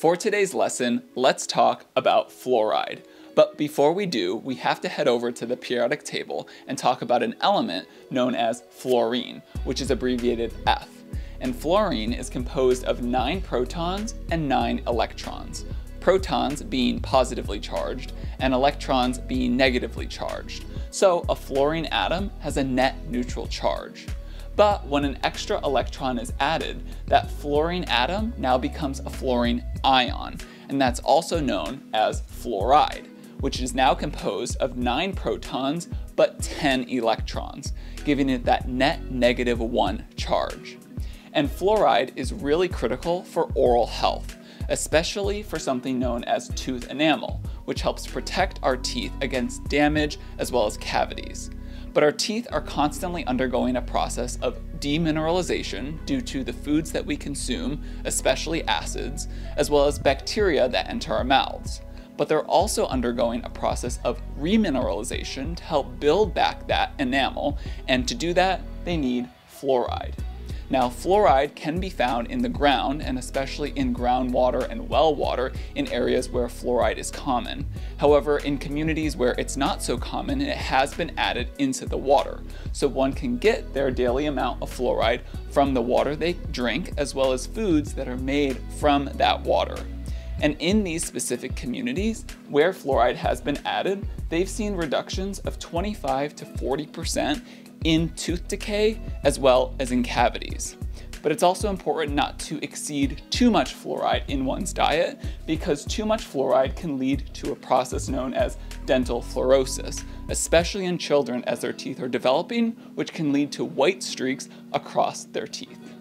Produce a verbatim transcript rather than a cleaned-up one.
For today's lesson, let's talk about fluoride. But before we do, we have to head over to the periodic table and talk about an element known as fluorine, which is abbreviated F. And fluorine is composed of nine protons and nine electrons. Protons being positively charged and electrons being negatively charged. So a fluorine atom has a net neutral charge. But when an extra electron is added, that fluorine atom now becomes a fluorine ion, and that's also known as fluoride, which is now composed of nine protons but ten electrons, giving it that net negative one charge. And fluoride is really critical for oral health, especially for something known as tooth enamel, which helps protect our teeth against damage as well as cavities. But our teeth are constantly undergoing a process of demineralization due to the foods that we consume, especially acids, as well as bacteria that enter our mouths. But they're also undergoing a process of remineralization to help build back that enamel, and to do that, they need fluoride. Now, fluoride can be found in the ground, and especially in groundwater and well water in areas where fluoride is common. However, in communities where it's not so common, it has been added into the water. So one can get their daily amount of fluoride from the water they drink, as well as foods that are made from that water. And in these specific communities where fluoride has been added, they've seen reductions of twenty-five to forty percent in tooth decay, as well as in cavities. But it's also important not to exceed too much fluoride in one's diet, because too much fluoride can lead to a process known as dental fluorosis, especially in children as their teeth are developing, which can lead to white streaks across their teeth.